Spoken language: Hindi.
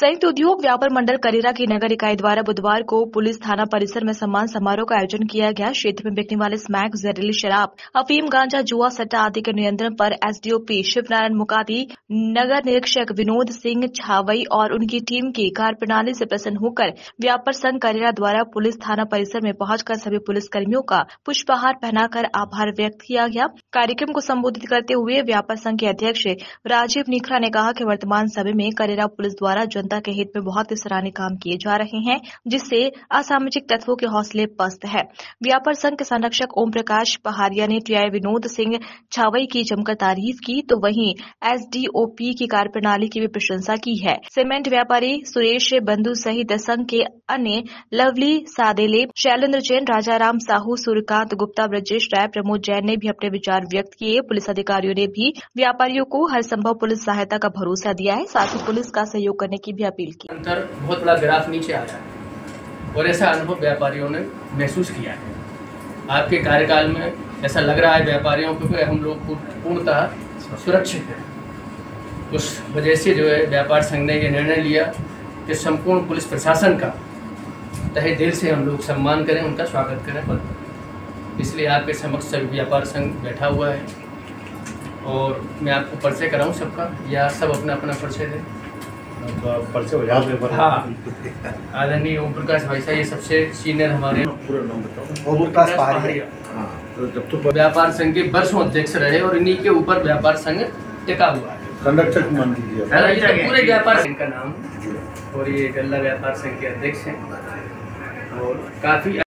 संयुक्त उद्योग व्यापार मंडल करेरा की नगर इकाई द्वारा बुधवार को पुलिस थाना परिसर में सम्मान समारोह का आयोजन किया गया। क्षेत्र में बिकने वाले स्मैक, जहरीली शराब, अफीम, गांजा, जुआ सट्टा आदि के नियंत्रण पर एसडीओपी शिव नारायण मुकाती, नगर निरीक्षक विनोद सिंह छावई और उनकी टीम की कार्यप्रणाली से प्रसन्न होकर व्यापार संघ करेरा द्वारा पुलिस थाना परिसर में पहुंचकर सभी पुलिसकर्मियों का पुष्पहार पहनाकर आभार व्यक्त किया गया। कार्यक्रम को संबोधित करते हुए व्यापार संघ के अध्यक्ष राजीव निखरा ने कहा कि वर्तमान समय में करेरा पुलिस द्वारा जनता के हित में बहुत ही सराहनीय काम किए जा रहे हैं, जिससे असामाजिक तत्वों के हौसले पस्त है। व्यापार संघ के संरक्षक ओम प्रकाश पहाड़िया ने टीआई विनोद सिंह छावई की जमकर तारीफ की, तो वहीं एसडीओपी की कार्यप्रणाली की भी प्रशंसा की है। सीमेंट व्यापारी सुरेश बंधु सहित संघ के अन्य लवली सादेले, शैलेन्द्र जैन, राजा साहू, सूर्यकांत गुप्ता, ब्रजेश राय, प्रमोद जैन ने भी अपने विचार व्यक्त किए। पुलिस अधिकारियों ने भी व्यापारियों को हर संभव पुलिस सहायता का भरोसा दिया है, साथ ही पुलिस का सहयोग करने की भी अपील की। अंतर बहुत बड़ा ग्राफ नीचे आया है और ऐसा अनुभव व्यापारियों ने महसूस किया है। आपके कार्यकाल में ऐसा लग रहा है व्यापारियों को कि हम लोग पूर्णतः सुरक्षित है। उस वजह से जो है व्यापार संघ ने यह निर्णय लिया कि संपूर्ण पुलिस प्रशासन का तहे दिल से हम लोग सम्मान करें, उनका स्वागत करें पर। इसलिए आपके समक्ष सभी व्यापार संघ बैठा हुआ है और मैं आपको परिचय कराऊं सबका या सब अपना अपना परिचय दें। परिचय हो जाए। हाँ, आदरणीय ओम प्रकाश भाई साहब ये सबसे सीनियर हमारे ओम प्रकाश पहाड़िया व्यापार संघ के वर्षों अध्यक्ष रहे और इन्हीं के ऊपर व्यापार संघ टिका हुआ है। कंडक्टर मान लीजिए पूरे व्यापार संघ का नाम और ये गल्ला व्यापार संघ के अध्यक्ष हैं और काफ़ी